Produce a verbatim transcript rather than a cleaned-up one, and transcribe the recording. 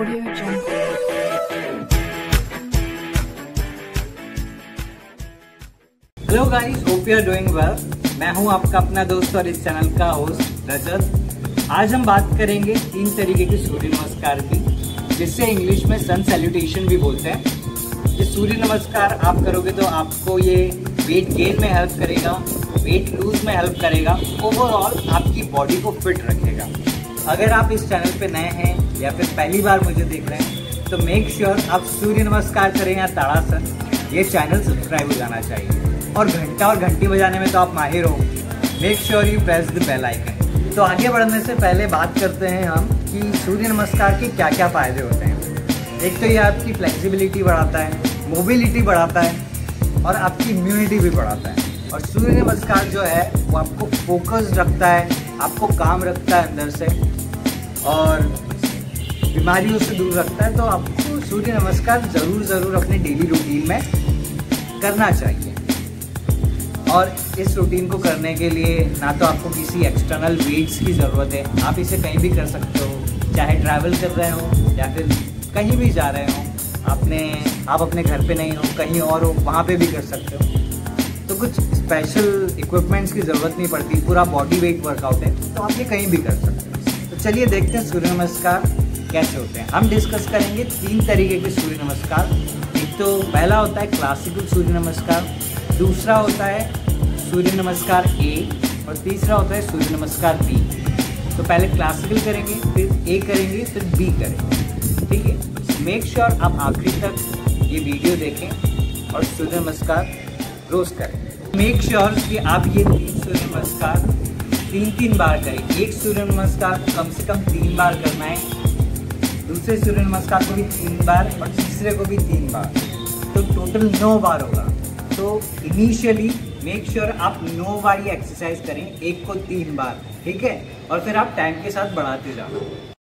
Audio Jungle। Hello guys, hope you are doing well. मैं हूं आपका अपना दोस्त और इस चैनल का होस्ट रजत। आज हम बात करेंगे तीन तरीके के सूर्य नमस्कार की, जिससे इंग्लिश में सन सैल्यूटेशन भी बोलते हैं। ये सूर्य नमस्कार आप करोगे तो आपको ये वेट गेन में हेल्प करेगा, वेट लूज में हेल्प करेगा, ओवरऑल आपकी बॉडी को फिट रखेगा। अगर आप इस चैनल पे नए हैं या फिर पहली बार मुझे देख रहे हैं तो मेक श्योर sure आप सूर्य नमस्कार करें या ताड़ासन, ये चैनल सब्सक्राइब हो जाना चाहिए। और घंटा और घंटी बजाने में तो आप माहिर हो, make sure you press the bell icon. तो आगे बढ़ने से पहले बात करते हैं हम कि सूर्य नमस्कार के क्या क्या फ़ायदे होते हैं। एक तो ये आपकी फ्लेक्सिबिलिटी बढ़ाता है, मोबिलिटी बढ़ाता है और आपकी इम्यूनिटी भी बढ़ाता है। और सूर्य नमस्कार जो है वो आपको फोकस रखता है, आपको काम रखता है अंदर से और बीमारियों से दूर रखता है। तो आपको सूर्य नमस्कार ज़रूर ज़रूर अपने डेली रूटीन में करना चाहिए। और इस रूटीन को करने के लिए ना तो आपको किसी एक्सटर्नल वेट्स की ज़रूरत है, आप इसे कहीं भी कर सकते हो, चाहे ट्रैवल कर रहे हो या फिर कहीं भी जा रहे हो, आपने आप अपने घर पे नहीं हो, कहीं और हो, वहाँ पे भी कर सकते हो। तो कुछ स्पेशल इक्विपमेंट्स की ज़रूरत नहीं पड़ती, पूरा बॉडी वेट वर्कआउट है तो आप ये कहीं भी कर सकते हो। तो चलिए देखते हैं सूर्य नमस्कार कैसे होते हैं। हम डिस्कस करेंगे तीन तरीके के सूर्य नमस्कार। एक तो पहला होता है क्लासिकल सूर्य नमस्कार, दूसरा होता है सूर्य नमस्कार ए और तीसरा होता है सूर्य नमस्कार बी। तो पहले क्लासिकल करेंगे, फिर ए करेंगे, फिर बी करेंगे, ठीक है। मेक श्योर आप आखिरी तक ये वीडियो देखें और सूर्य नमस्कार रोज़ करें। मेक श्योर कि आप ये तीन सूर्य नमस्कार तीन तीन बार करें। एक सूर्य नमस्कार कम से कम तीन बार करना है, दूसरे सूर्य नमस्कार को भी तीन बार और तीसरे को भी तीन बार, तो टोटल नौ बार होगा। तो इनिशियली मेक श्योर आप नौ बार ये एक्सरसाइज करें, एक को तीन बार, ठीक है। और फिर आप टाइम के साथ बढ़ाते जाओ।